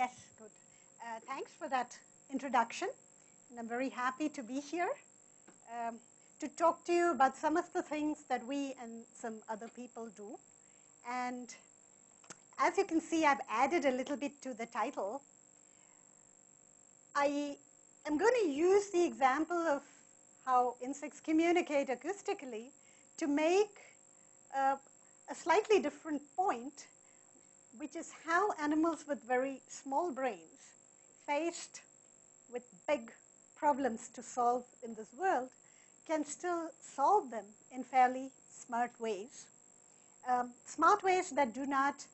Yes, good. Thanks for that introduction. And I'm very happy to be here to talk to you about some of the things that we and some other people do. And as you can see, I've added a little bit to the title. I am going to use the example of how insects communicate acoustically to make a slightly different point, which is how animals with very small brains, faced with big problems to solve in this world, can still solve them in fairly smart ways that do not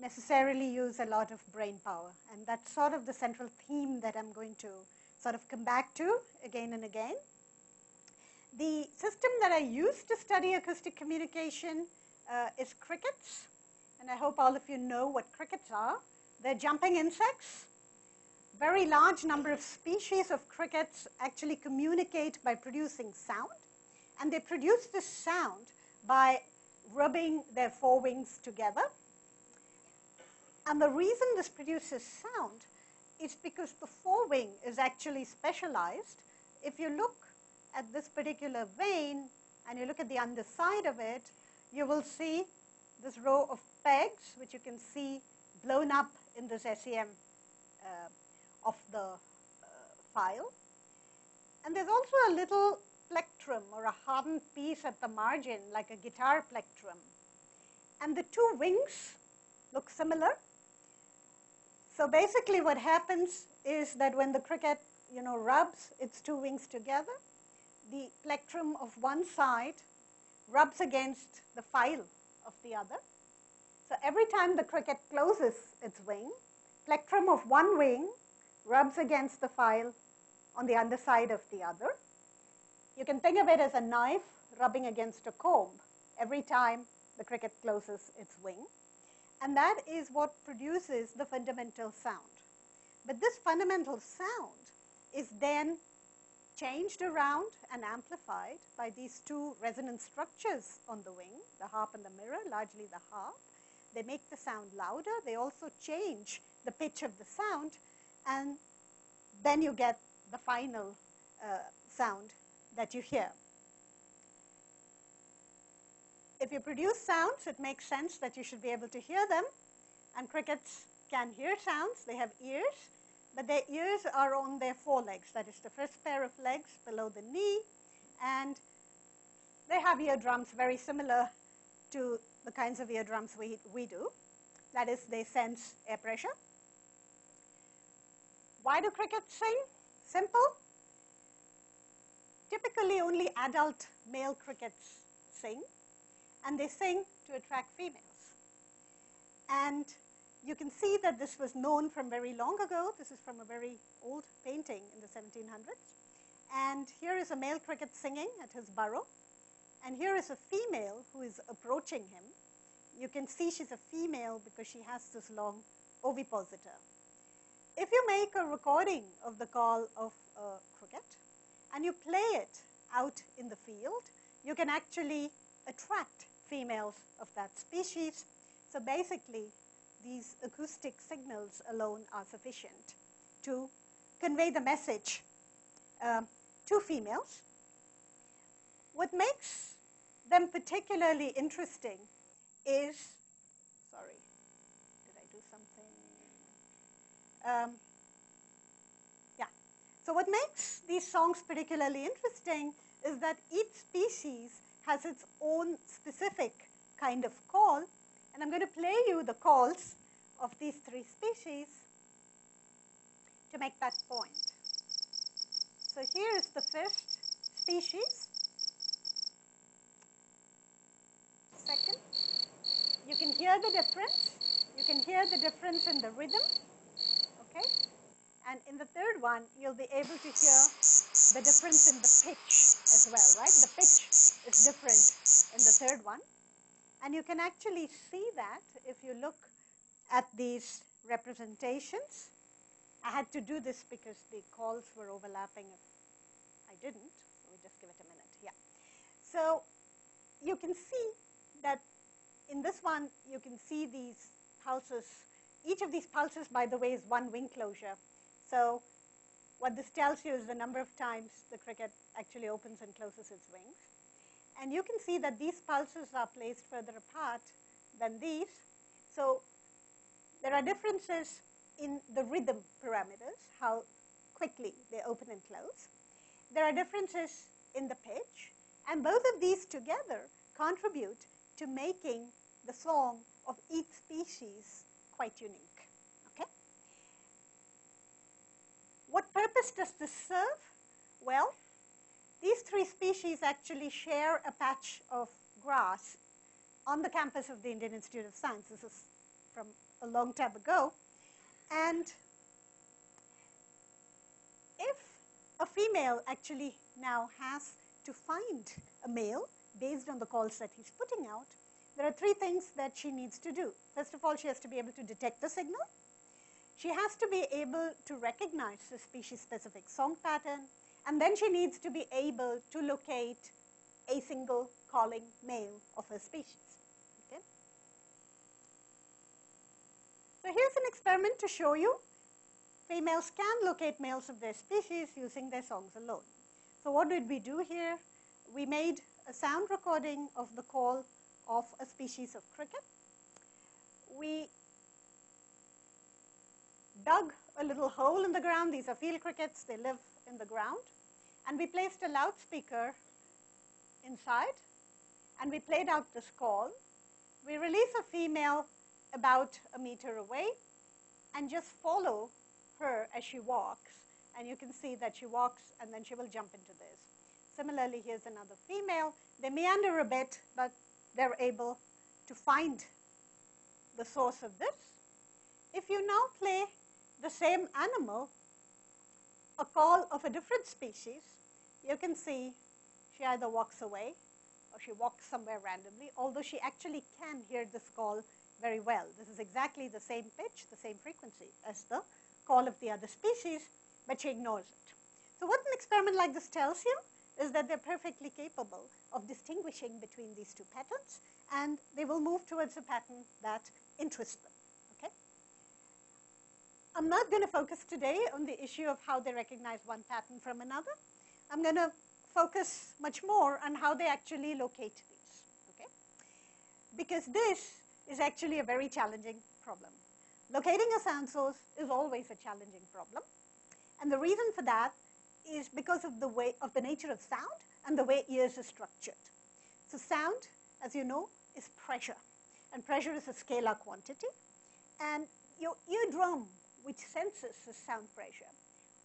necessarily use a lot of brain power. And that's sort of the central theme that I'm going to sort of come back to again and again. The system that I use to study acoustic communication is crickets. And I hope all of you know what crickets are. They're jumping insects. Very large number of species of crickets actually communicate by producing sound. And they produce this sound by rubbing their forewings together. And the reason this produces sound is because the forewing is actually specialized. If you look at this particular vein and you look at the underside of it, you will see this row of pegs, which you can see blown up in this SEM of the file. And there's also a little plectrum or a hardened piece at the margin, like a guitar plectrum. And the two wings look similar. So basically what happens is that when the cricket, rubs its two wings together, the plectrum of one side rubs against the file of the other. So every time the cricket closes its wing, plectrum of one wing rubs against the file on the underside of the other. You can think of it as a knife rubbing against a comb every time the cricket closes its wing. And that is what produces the fundamental sound. But this fundamental sound is then changed around and amplified by these two resonant structures on the wing, the harp and the mirror, largely the harp. They make the sound louder. They also change the pitch of the sound. And then you get the final sound that you hear. If you produce sounds, it makes sense that you should be able to hear them. And crickets can hear sounds. They have ears. But their ears are on their forelegs. That is the first pair of legs below the knee. And they have eardrums very similar to the kinds of eardrums we do. That is, they sense air pressure. Why do crickets sing? Simple. Typically, only adult male crickets sing. And they sing to attract females. And you can see that this was known from very long ago. This is from a very old painting in the 1700s. And here is a male cricket singing at his burrow. And here is a female who is approaching him. You can see she's a female because she has this long ovipositor. If you make a recording of the call of a cricket and you play it out in the field, you can actually attract females of that species. So basically, these acoustic signals alone are sufficient to convey the message to females. What makes them particularly interesting is, sorry, did I do something? So what makes these songs particularly interesting is that each species has its own specific kind of call. And I'm going to play you the calls of these three species to make that point. So here is the first species. Second, you can hear the difference. You can hear the difference in the rhythm. Okay? And in the third one, you'll be able to hear the difference in the pitch as well, right? The pitch is different in the third one. And you can actually see that if you look at these representations. I had to do this because the calls were overlapping. I didn't, so we just give it a minute. Yeah. So you can see that in this one, you can see these houses Each of these pulses, by the way, is one wing closure. So what this tells you is the number of times the cricket actually opens and closes its wings. And you can see that these pulses are placed further apart than these. So there are differences in the rhythm parameters, how quickly they open and close. There are differences in the pitch. And both of these together contribute to making the song of each species quite unique. Okay? What purpose does this serve? Well, these three species actually share a patch of grass on the campus of the Indian Institute of Science. This is from a long time ago. And if a female actually now has to find a male based on the calls that he's putting out, there are three things that she needs to do. First of all, she has to be able to detect the signal. She has to be able to recognize the species-specific song pattern. And then she needs to be able to locate a single calling male of her species. Okay? So here's an experiment to show you. Females can locate males of their species using their songs alone. So what did we do here? We made a sound recording of the call of a species of cricket. We dug a little hole in the ground. These are field crickets. They live in the ground. And we placed a loudspeaker inside. And we played out this call. We release a female about a meter away and just follow her as she walks. And you can see that she walks, and then she will jump into this. Similarly, here's another female. They meander a bit, but they're able to find the source of this. If you now play the same animal, a call of a different species, you can see she either walks away or she walks somewhere randomly, although she actually can hear this call very well. This is exactly the same pitch, the same frequency as the call of the other species, but she ignores it. So what an experiment like this tells you is that they're perfectly capable of distinguishing between these two patterns, and they will move towards a pattern that interests them, okay? I'm not gonna focus today on the issue of how they recognize one pattern from another. I'm gonna focus much more on how they actually locate these, okay? Because this is actually a very challenging problem. Locating a sound source is always a challenging problem. And the reason for that is because of the way of the nature of sound and the way ears are structured. So sound, as you know, is pressure. And pressure is a scalar quantity. And your eardrum, which senses the sound pressure,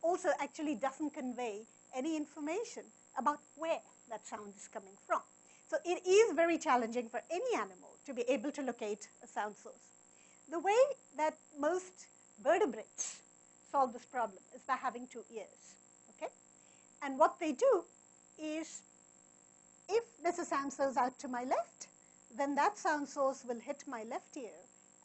also actually doesn't convey any information about where that sound is coming from. So it is very challenging for any animal to be able to locate a sound source. The way that most vertebrates solve this problem is by having two ears. Okay? And what they do is, if there's a sound source out to my left, then that sound source will hit my left ear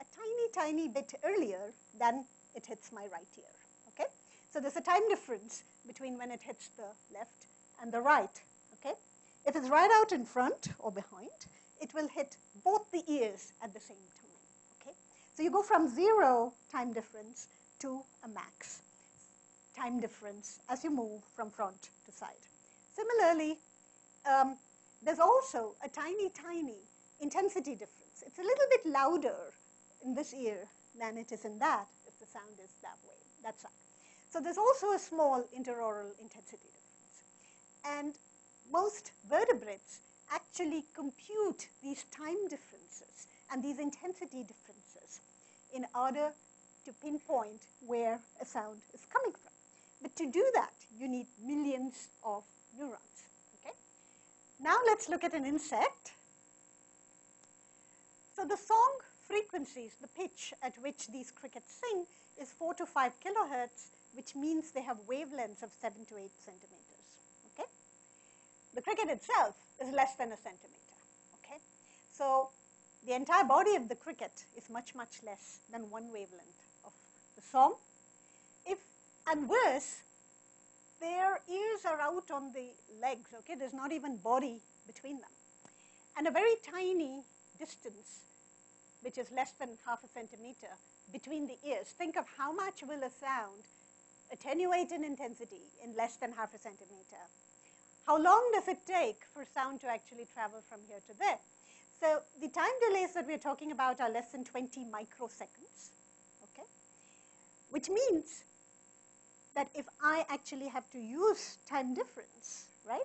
a tiny, tiny bit earlier than it hits my right ear. Okay? So there's a time difference between when it hits the left and the right. Okay? If it's right out in front or behind, it will hit both the ears at the same time. Okay? So you go from 0 time difference to a max time difference as you move from front to side. Similarly, there's also a tiny, tiny intensity difference. It's a little bit louder in this ear than it is in that if the sound is that way, that side. So there's also a small interaural intensity difference. And most vertebrates actually compute these time differences and these intensity differences in order to pinpoint where a sound is coming from. But to do that, you need millions of neurons, okay? Now let's look at an insect. So the song frequencies, the pitch at which these crickets sing is 4 to 5 kilohertz, which means they have wavelengths of 7 to 8 centimeters, okay? The cricket itself is less than a centimeter, okay? So the entire body of the cricket is much, much less than one wavelength of the song. If, and worse, their ears are out on the legs, okay? There's not even body between them. And a very tiny distance, which is less than half a centimeter, between the ears. Think of how much will a sound attenuate in intensity in less than half a centimeter. How long does it take for sound to actually travel from here to there? So the time delays that we're talking about are less than 20 microseconds, okay? Which means that if I actually have to use time difference, right?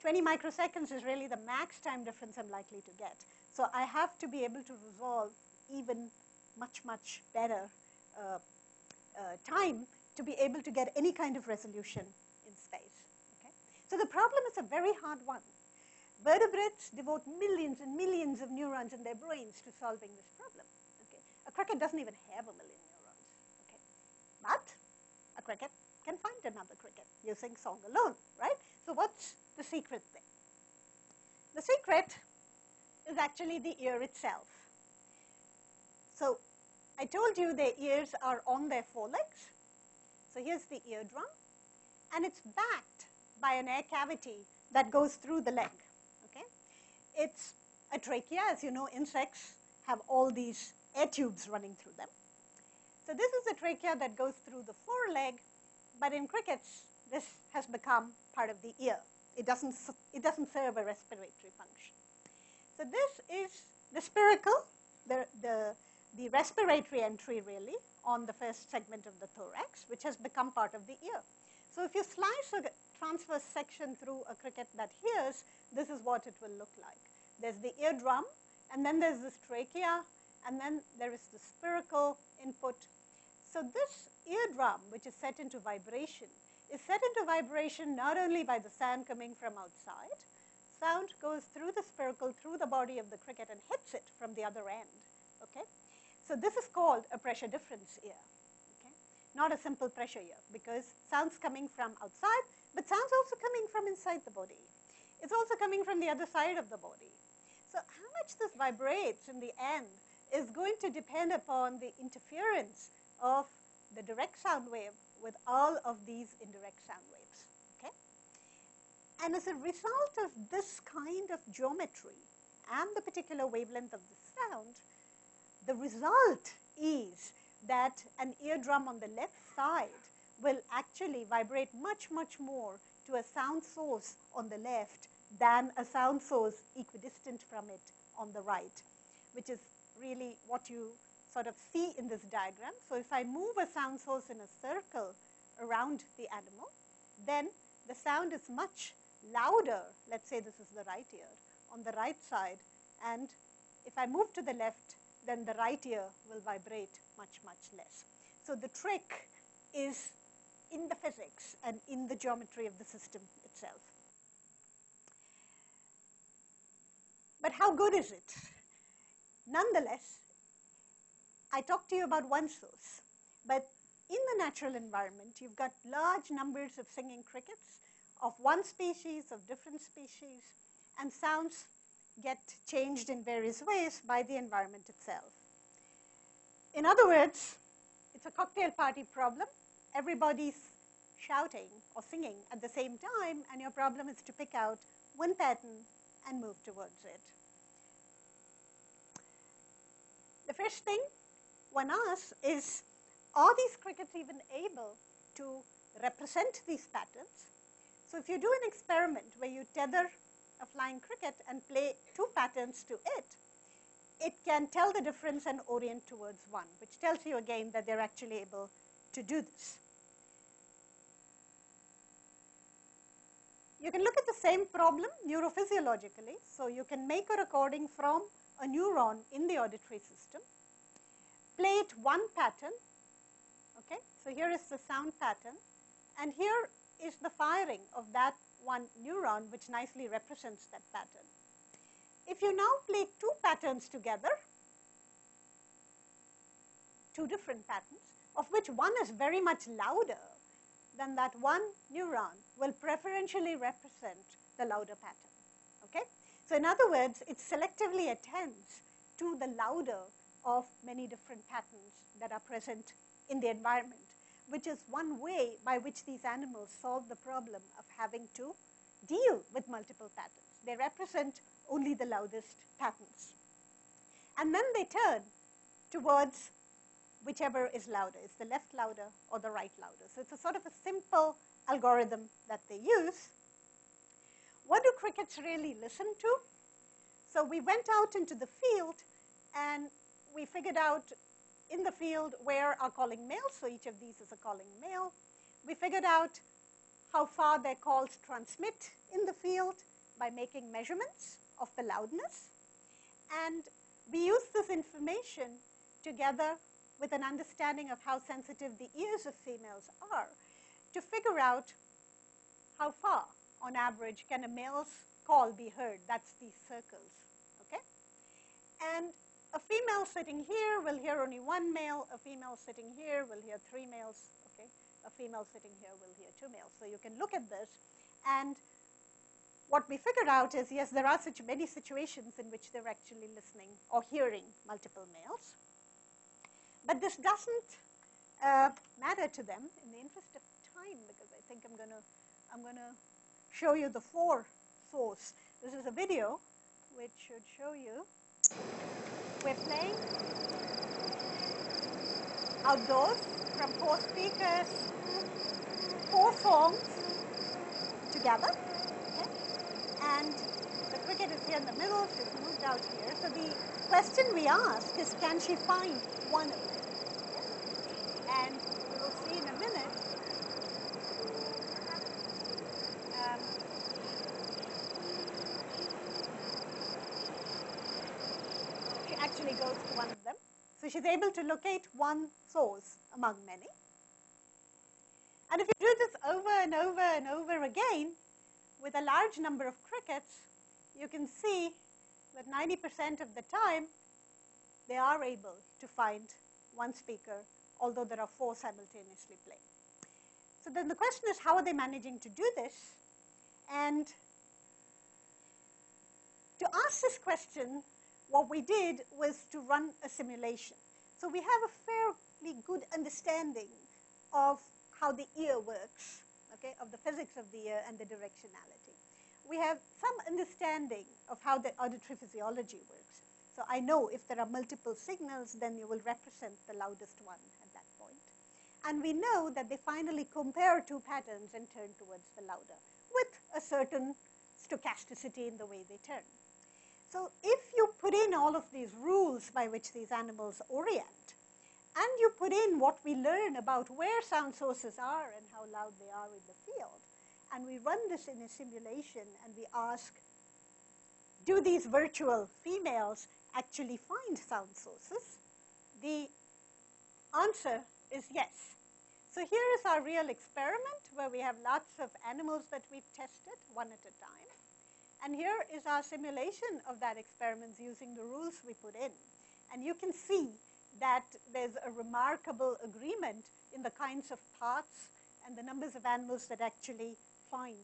20 microseconds is really the max time difference I'm likely to get. So I have to be able to resolve even much, much better time to be able to get any kind of resolution in space, okay? So the problem is a very hard one. Vertebrates devote millions and millions of neurons in their brains to solving this problem, okay? A cricket doesn't even have 1 million neurons, okay? But a cricket can find another cricket using song alone, right? So what's the secret there? The secret is actually the ear itself. So I told you their ears are on their forelegs. So here's the eardrum, and it's backed by an air cavity that goes through the leg, okay? It's a trachea. As you know, insects have all these air tubes running through them. So this is the trachea that goes through the foreleg, but in crickets, this has become part of the ear. It doesn't serve a respiratory function. So this is the spiracle, the respiratory entry, really, on the first segment of the thorax, which has become part of the ear. So if you slice a transverse section through a cricket that hears, this is what it will look like. There's the eardrum, and then there's this trachea, and then there is the spherical input. So this eardrum, which is set into vibration, is set into vibration not only by the sound coming from outside. Sound goes through the spherical, through the body of the cricket, and hits it from the other end, okay? So this is called a pressure difference ear, okay? Not a simple pressure ear, because sound's coming from outside, but sound's also coming from inside the body. It's also coming from the other side of the body. So how much this vibrates in the end is going to depend upon the interference of the direct sound wave with all of these indirect sound waves, okay? And as a result of this kind of geometry and the particular wavelength of the sound, the result is that an eardrum on the left side will actually vibrate much, much more to a sound source on the left than a sound source equidistant from it on the right, which is really what you sort of see in this diagram. So if I move a sound source in a circle around the animal, then the sound is much louder. Let's say this is the right ear on the right side. And if I move to the left, then the right ear will vibrate much, much less. So the trick is in the physics and in the geometry of the system itself. But how good is it? Nonetheless, I talked to you about one source, but in the natural environment, you've got large numbers of singing crickets of one species, of different species, and sounds get changed in various ways by the environment itself. In other words, it's a cocktail party problem. Everybody's shouting or singing at the same time, and your problem is to pick out one pattern and move towards it. The first thing one asks is, are these crickets even able to represent these patterns? So if you do an experiment where you tether a flying cricket and play two patterns to it, it can tell the difference and orient towards one, which tells you again that they're actually able to do this. You can look at the same problem neurophysiologically. So you can make a recording from a neuron in the auditory system, play it one pattern, okay? So here is the sound pattern, and here is the firing of that one neuron, which nicely represents that pattern. If you now play two patterns together, two different patterns, of which one is very much louder, then that one neuron will preferentially represent the louder pattern, okay? So in other words, it selectively attends to the louder of many different patterns that are present in the environment, which is one way by which these animals solve the problem of having to deal with multiple patterns. They represent only the loudest patterns. And then they turn towards whichever is louder. Is the left louder or the right louder? So it's a sort of a simple algorithm that they use. What do crickets really listen to? So we went out into the field and we figured out in the field where our calling males, so each of these is a calling male. We figured out how far their calls transmit in the field by making measurements of the loudness. And we used this information together with an understanding of how sensitive the ears of females are to figure out how far, on average, can a male's call be heard. That's these circles, okay? And a female sitting here will hear only one male. A female sitting here will hear three males, okay? A female sitting here will hear two males. So you can look at this. And what we figured out is, yes, there are such many situations in which they're actually listening or hearing multiple males. But this doesn't matter to them. In the interest of time, because I think I'm gonna show you the four source. This is a video which should show you. We're playing outdoors from four speakers, four songs together. Okay? And the cricket is here in the middle. She's moved out here. So the question we ask is, can she find one of them? And we will see in a minute. She actually goes to one of them. So she's able to locate one source among many. And if you do this over and over and over again with a large number of crickets, you can see that 90% of the time, they are able to find one speaker, although there are four simultaneously playing. So then the question is, how are they managing to do this? And to ask this question, what we did was to run a simulation. So we have a fairly good understanding of how the ear works, okay, of the physics of the ear and the directionality. We have some understanding of how the auditory physiology works. So I know if there are multiple signals, then you will represent the loudest one at that point. And we know that they finally compare two patterns and turn towards the louder with a certain stochasticity in the way they turn. So if you put in all of these rules by which these animals orient, and you put in what we learn about where sound sources are and how loud they are in the field, and we run this in a simulation and we ask, do these virtual females actually find sound sources? The answer is yes. So here is our real experiment where we have lots of animals that we've tested one at a time. And here is our simulation of that experiment using the rules we put in. And you can see that there's a remarkable agreement in the kinds of parts and the numbers of animals that actually find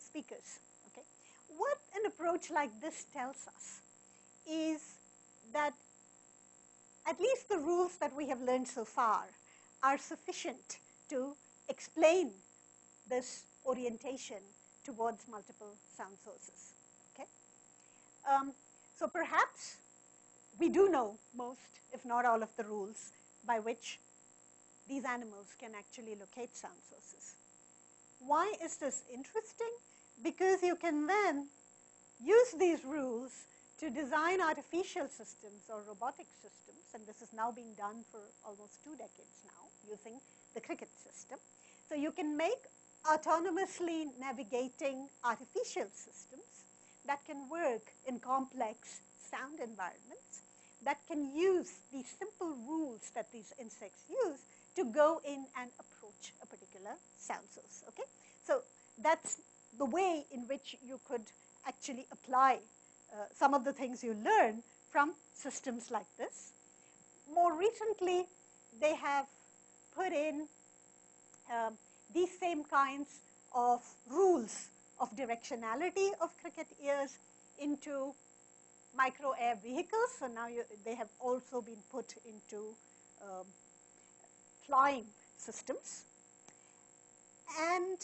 speakers. Okay? What an approach like this tells us is that at least the rules that we have learned so far are sufficient to explain this orientation towards multiple sound sources. Okay? So perhaps we do know most, if not all, of the rules by which these animals can actually locate sound sources. Why is this interesting? Because you can then use these rules to design artificial systems or robotic systems, and this is now being done for almost 2 decades now using the cricket system. So you can make autonomously navigating artificial systems that can work in complex sound environments, that can use these simple rules that these insects use to go in and approach a particular sound source, okay? So that's the way in which you could actually apply some of the things you learn from systems like this. More recently, they have put in these same kinds of rules of directionality of cricket ears into micro-air vehicles. So now they have also been put into flying systems. And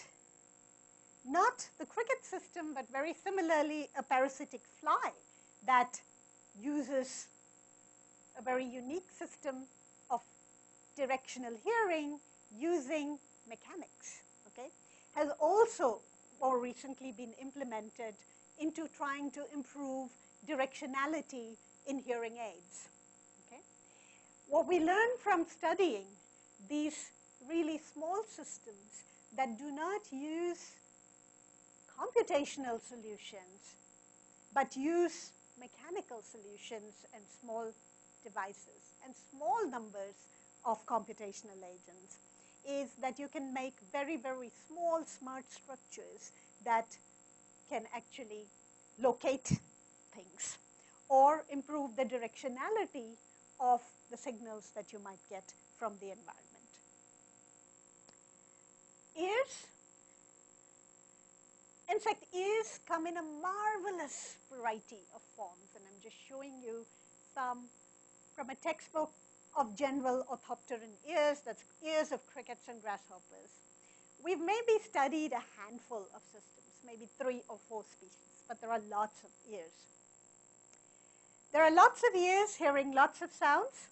not the cricket system, but very similarly a parasitic fly that uses a very unique system of directional hearing using mechanics, okay, has also more recently been implemented into trying to improve directionality in hearing aids, okay? What we learn from studying these really small systems that do not use computational solutions, but use mechanical solutions and small devices and small numbers of computational agents, is that you can make very, very small smart structures that can actually locate things or improve the directionality of the signals that you might get from the environment. Ears. In fact, ears come in a marvelous variety of forms, and I'm just showing you some from a textbook of general orthopteran ears, that's ears of crickets and grasshoppers. We've maybe studied a handful of systems, maybe 3 or 4 species, but there are lots of ears. There are lots of ears hearing lots of sounds,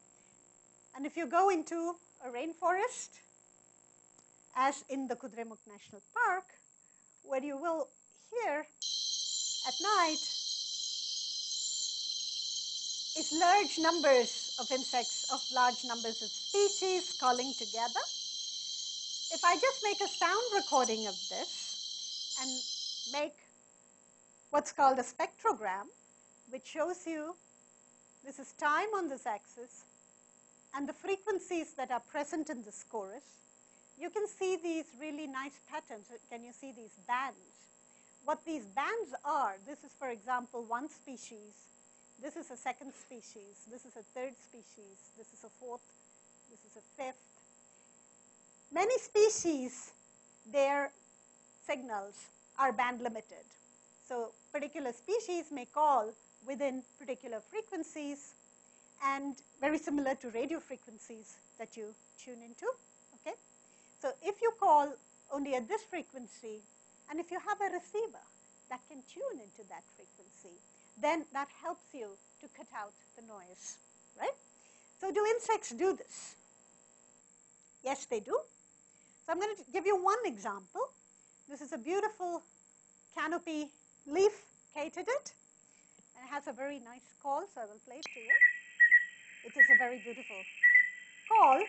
and if you go into a rainforest, as in the Kudremukh National Park, where you will hear at night is large numbers of insects of large numbers of species calling together. If I just make a sound recording of this and make what's called a spectrogram, which shows you this is time on this axis and the frequencies that are present in this chorus, you can see these really nice patterns. Can you see these bands? What these bands are, this is, for example, one species. This is a second species. This is a third species. This is a fourth. This is a fifth. Many species, their signals are band limited. So particular species may call within particular frequencies, and very similar to radio frequencies that you tune into. So if you call only at this frequency, and if you have a receiver that can tune into that frequency, then that helps you to cut out the noise, right? So do insects do this? Yes, they do. So I'm going to give you one example. This is a beautiful canopy leaf, Kate did it. And it has a very nice call, so I will play it to you. It is a very beautiful call.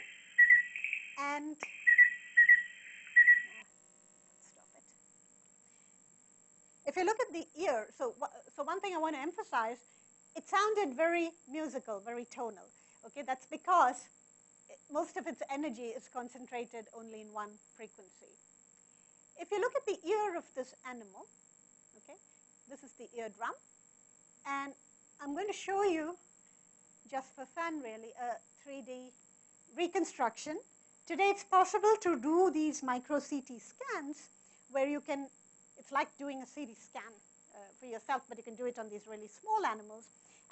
And if you look at the ear, so one thing I want to emphasize, it sounded very musical, very tonal. Okay, that's because most of its energy is concentrated only in one frequency. If you look at the ear of this animal, okay, this is the eardrum, and I'm going to show you, just for fun really, a 3D reconstruction. Today it's possible to do these micro CT scans where you can, it's like doing a CT scan for yourself, but you can do it on these really small animals.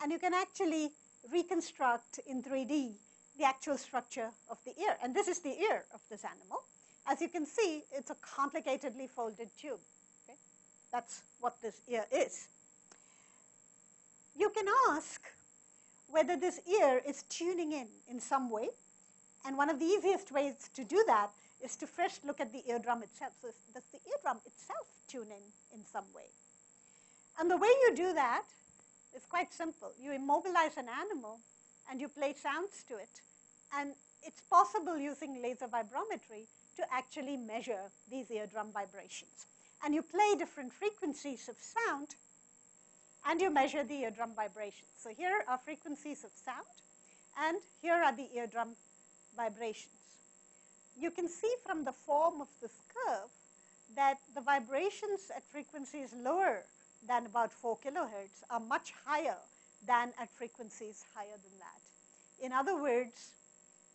And you can actually reconstruct in 3D the actual structure of the ear. And this is the ear of this animal. As you can see, it's a complicatedly folded tube. Okay? That's what this ear is. You can ask whether this ear is tuning in some way. And one of the easiest ways to do that is to first look at the eardrum itself. So does the eardrum itself tune in some way? And the way you do that is quite simple. You immobilize an animal, and you play sounds to it. And it's possible using laser vibrometry to actually measure these eardrum vibrations. And you play different frequencies of sound, and you measure the eardrum vibrations. So here are frequencies of sound, and here are the eardrum vibrations. You can see from the form of this curve that the vibrations at frequencies lower than about 4 kHz are much higher than at frequencies higher than that. In other words,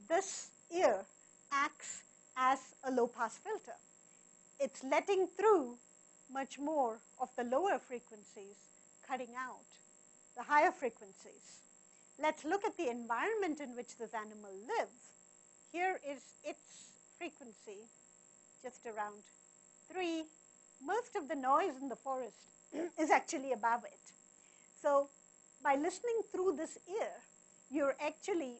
this ear acts as a low-pass filter. It's letting through much more of the lower frequencies, cutting out the higher frequencies. Let's look at the environment in which this animal lives. Here is its frequency, just around 3. Most of the noise in the forest is actually above it. So by listening through this ear, you're actually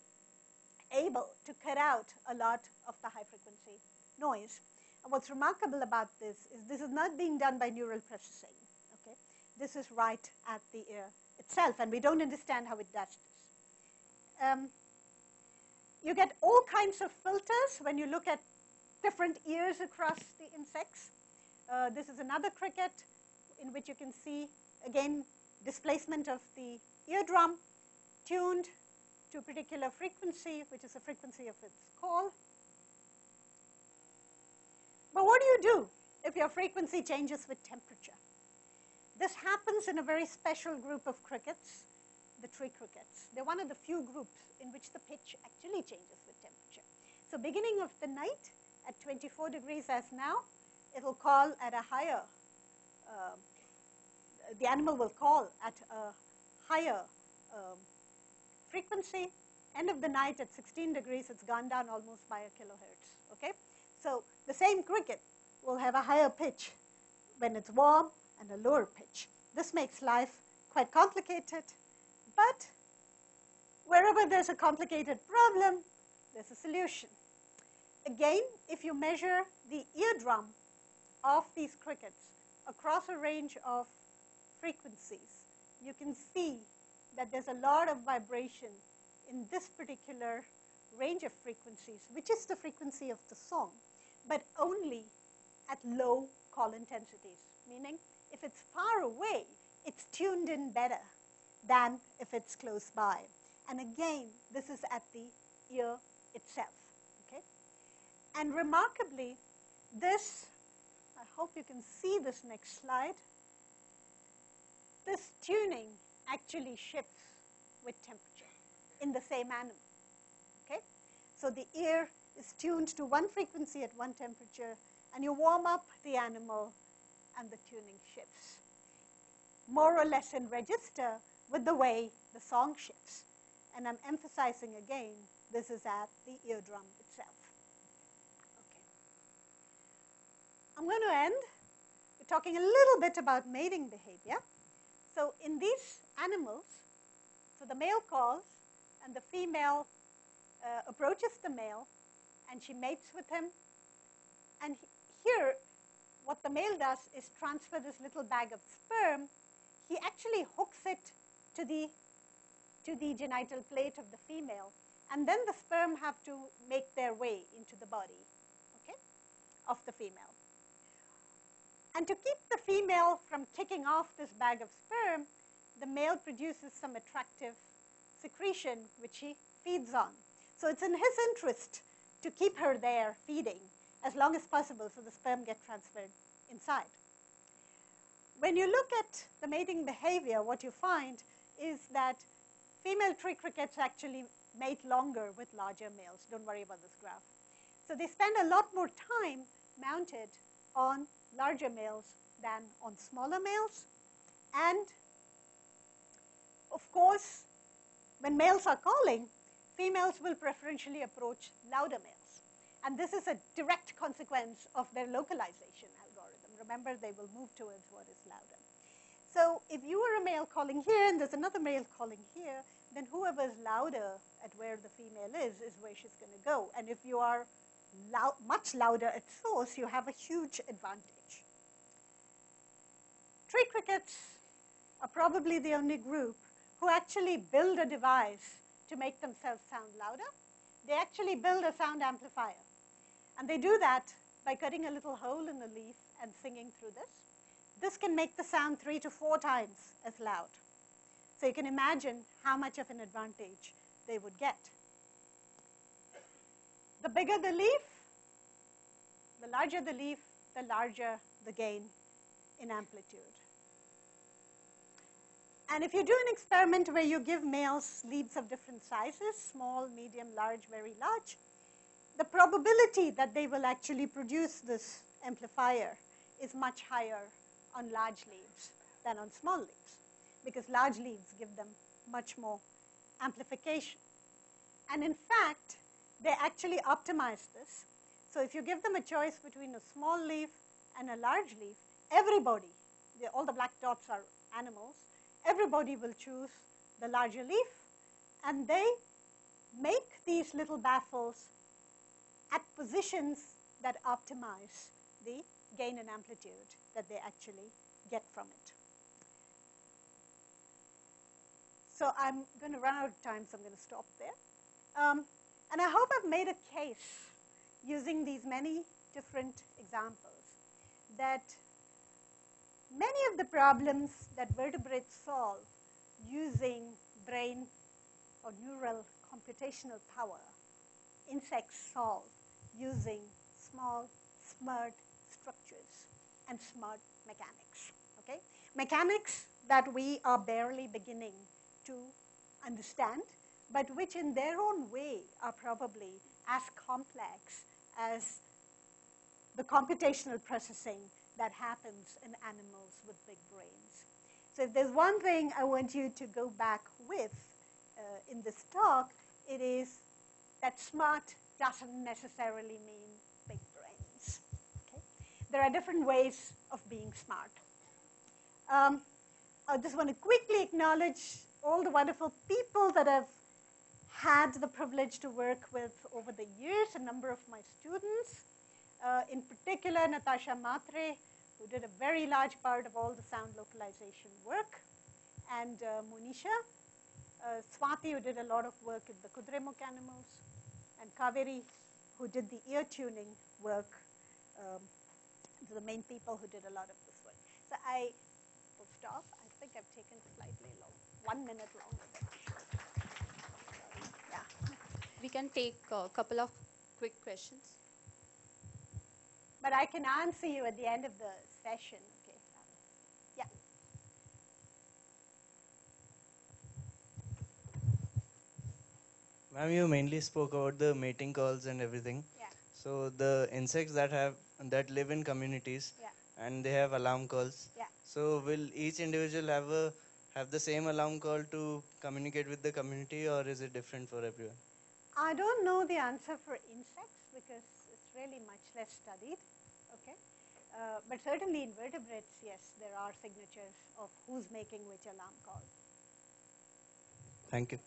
able to cut out a lot of the high-frequency noise. And what's remarkable about this is not being done by neural processing. Okay? This is right at the ear itself, and we don't understand how it does this. You get all kinds of filters when you look at different ears across the insects. This is another cricket in which you can see, again, displacement of the eardrum tuned to a particular frequency, which is the frequency of its call. But what do you do if your frequency changes with temperature? This happens in a very special group of crickets, the tree crickets. They're one of the few groups in which the pitch actually changes with temperature. So beginning of the night, at 24 degrees as now, it'll call at a higher, the animal will call at a higher frequency. End of the night at 16 degrees, it's gone down almost by a kilohertz, okay? So the same cricket will have a higher pitch when it's warm and a lower pitch. This makes life quite complicated, but wherever there's a complicated problem, there's a solution. Again, if you measure the eardrum of these crickets across a range of frequencies, you can see that there's a lot of vibration in this particular range of frequencies, which is the frequency of the song, but only at low call intensities, meaning if it's far away, it's tuned in better than if it's close by. And again, this is at the ear itself. And remarkably, this, I hope you can see this next slide, this tuning actually shifts with temperature in the same animal, okay? So the ear is tuned to one frequency at one temperature, and you warm up the animal, and the tuning shifts, more or less in register with the way the song shifts. And I'm emphasizing again, this is at the eardrum itself. I'm going to end with talking a little bit about mating behavior. So in these animals, so the male calls and the female approaches the male and she mates with him. And here, what the male does is transfer this little bag of sperm. He actually hooks it to the genital plate of the female. And then the sperm have to make their way into the body, okay, of the female. And to keep the female from kicking off this bag of sperm, the male produces some attractive secretion, which he feeds on. So it's in his interest to keep her there feeding as long as possible so the sperm get transferred inside. When you look at the mating behavior, what you find is that female tree crickets actually mate longer with larger males. Don't worry about this graph. So they spend a lot more time mounted on larger males than on smaller males. And of course, when males are calling, females will preferentially approach louder males. And this is a direct consequence of their localization algorithm. Remember, they will move towards what is louder. So if you are a male calling here and there's another male calling here, then whoever is louder at where the female is where she's going to go. And if you are much louder at source, you have a huge advantage. Tree crickets are probably the only group who actually build a device to make themselves sound louder. They actually build a sound amplifier. And they do that by cutting a little hole in the leaf and singing through this. This can make the sound 3 to 4 times as loud. So you can imagine how much of an advantage they would get. The bigger the leaf, the larger the gain in amplitude. And if you do an experiment where you give males leaves of different sizes, small, medium, large, very large, the probability that they will actually produce this amplifier is much higher on large leaves than on small leaves, because large leaves give them much more amplification. And in fact, they actually optimize this. So if you give them a choice between a small leaf and a large leaf, everybody, all the black dots are animals, everybody will choose the larger leaf, and they make these little baffles at positions that optimize the gain and amplitude that they actually get from it. So I'm going to run out of time, so I'm going to stop there. And I hope I've made a case using these many different examples that many of the problems that vertebrates solve using brain or neural computational power, insects solve using small, smart structures and smart mechanics. Okay? Mechanics that we are barely beginning to understand, but which in their own way are probably as complex as the computational processing that happens in animals with big brains. So if there's one thing I want you to go back with in this talk, it is that smart doesn't necessarily mean big brains. Okay? There are different ways of being smart. I just want to quickly acknowledge all the wonderful people that I've had the privilege to work with over the years, a number of my students. In particular, Natasha Matre, who did a very large part of all the sound localization work, and Monisha Swati, who did a lot of work with the Kudremukh animals, and Kaveri, who did the ear tuning work. The main people who did a lot of this work. So I will stop. I think I've taken slightly long, 1 minute longer. Yeah. We can take a couple of quick questions. But I can answer you at the end of the session. Okay. Yeah. Ma'am, you mainly spoke about the mating calls and everything. Yeah. So the insects that live in communities, yeah, and they have alarm calls. Yeah. So will each individual have the same alarm call to communicate with the community, or is it different for everyone? I don't know the answer for insects because it's really much less studied. Okay, but certainly in vertebrates, yes, there are signatures of who's making which alarm call. Thank you.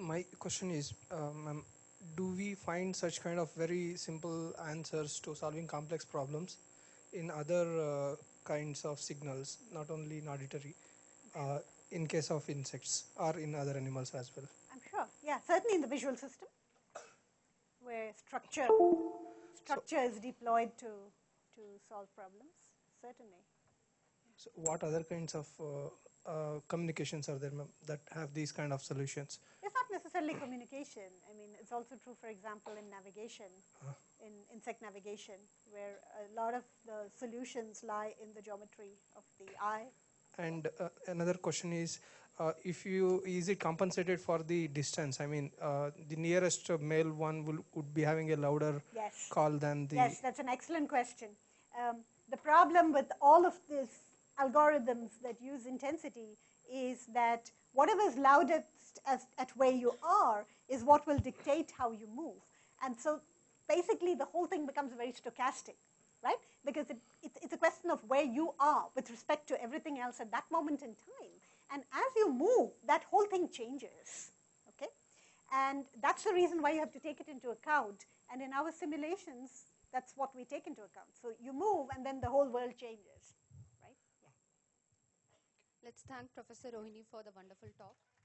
My question is, do we find such kind of very simple answers to solving complex problems in other kinds of signals, not only in auditory? In case of insects or in other animals as well? I'm sure, yeah, certainly in the visual system where structure is deployed to solve problems, certainly. So what other kinds of communications are there, ma'am, that have these kind of solutions? It's not necessarily communication. I mean, it's also true, for example, in navigation, in insect navigation, where a lot of the solutions lie in the geometry of the eye. And another question is, is it compensated for the distance? I mean, the nearest male one would be having a louder call than the... Yes, that's an excellent question. The problem with all of these algorithms that use intensity is that whatever is loudest at where you are is what will dictate how you move. And so basically the whole thing becomes very stochastic. Right? Because it's a question of where you are with respect to everything else at that moment in time. And as you move, that whole thing changes. Okay? And that's the reason why you have to take it into account. And in our simulations, that's what we take into account. So you move, and then the whole world changes. Right? Yeah. Let's thank Professor Rohini for the wonderful talk.